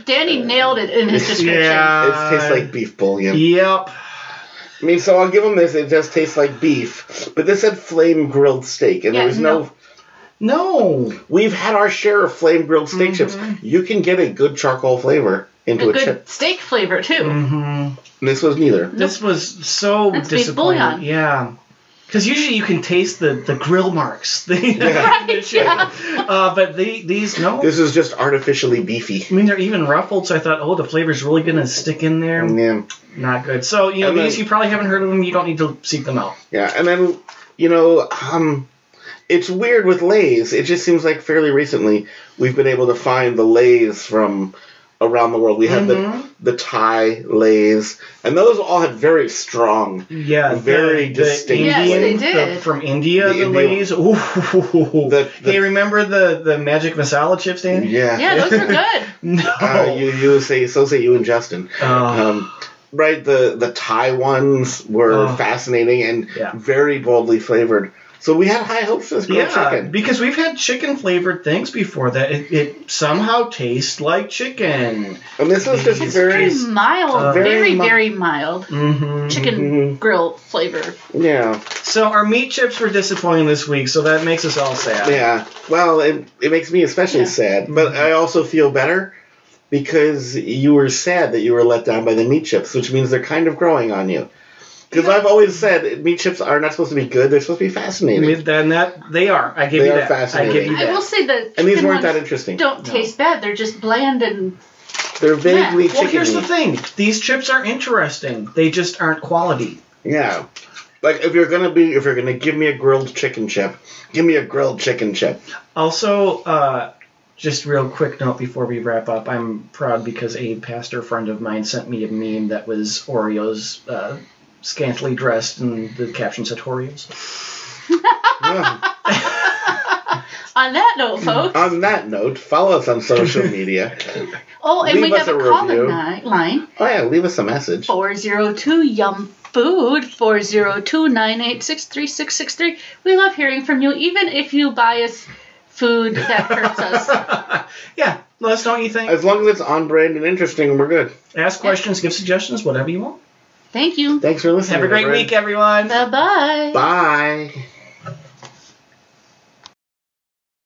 Danny nailed it in his description. Yeah. It tastes like beef bouillon. Yep. I mean, so I'll give him this. It just tastes like beef. But this had flame-grilled steak, and yeah, there was no... no No. We've had our share of flame-grilled steak mm-hmm. chips. You can get a good charcoal flavor into a, a good chip. Steak flavor, too. Mm-hmm. This was neither. Nope. This was so That's disappointing. Yeah. Because usually you can taste the, the grill marks. yeah. Right, yeah. Uh, but they, these, no. This is just artificially beefy. I mean, they're even ruffled, so I thought, oh, the flavor's really going to stick in there. Yeah. Not good. So, you know, and these, then, you probably haven't heard of them. You don't need to seek them out. Yeah, and then, you know, um... it's weird with Lay's. It just seems like fairly recently we've been able to find the Lay's from around the world. We had mm-hmm. the the Thai Lay's, and those all had very strong, yeah, very the, distinct. The yes, they did. The, from India, the, the India, Lay's. Ooh. The, the, hey, remember the, the Magic Masala chips, Danny? Yeah, yeah, those were good. no, uh, you you say so say you and Justin. Oh. Um, right, the the Thai ones were oh. fascinating and yeah. very boldly flavored. So we had high hopes for this grilled yeah, chicken. Because we've had chicken-flavored things before that it, it somehow tastes like chicken. And this was just it's very... It's very mild. Uh, very, very, mi- very mild. Mm-hmm, chicken mm-hmm. grill flavor. Yeah. So our meat chips were disappointing this week, so that makes us all sad. Yeah. Well, it, it makes me especially yeah. sad. But I also feel better because you were sad that you were let down by the meat chips, which means they're kind of growing on you. Because I've always said meat chips are not supposed to be good; they're supposed to be fascinating. And that they are. I give they you that. They are fascinating. I, give you that. I will say that. And these weren't that interesting. Don't no. taste bad. They're just bland and. They're vaguely chicken. Well, here's the thing: these chips are interesting. They just aren't quality. Yeah, like if you're gonna be, if you're gonna give me a grilled chicken chip, give me a grilled chicken chip. Also. uh... Just real quick note before we wrap up. I'm proud because a pastor friend of mine sent me a meme that was Oreos uh, scantily dressed, and the caption said Oreos. On that note, folks. On that note, follow us on social media. Oh, and leave we us have a, a calling line. Oh, yeah, leave us a message. four oh two YUM food four oh two nine eight six three six six three. We love hearing from you, even if you buy us food that hurts us. Yeah, let us know what you think. As long as it's on brand and interesting, we're good. Ask questions, give suggestions, whatever you want. Thank you. Thanks for listening. Have a great everyone. week, everyone. Bye-bye. Bye.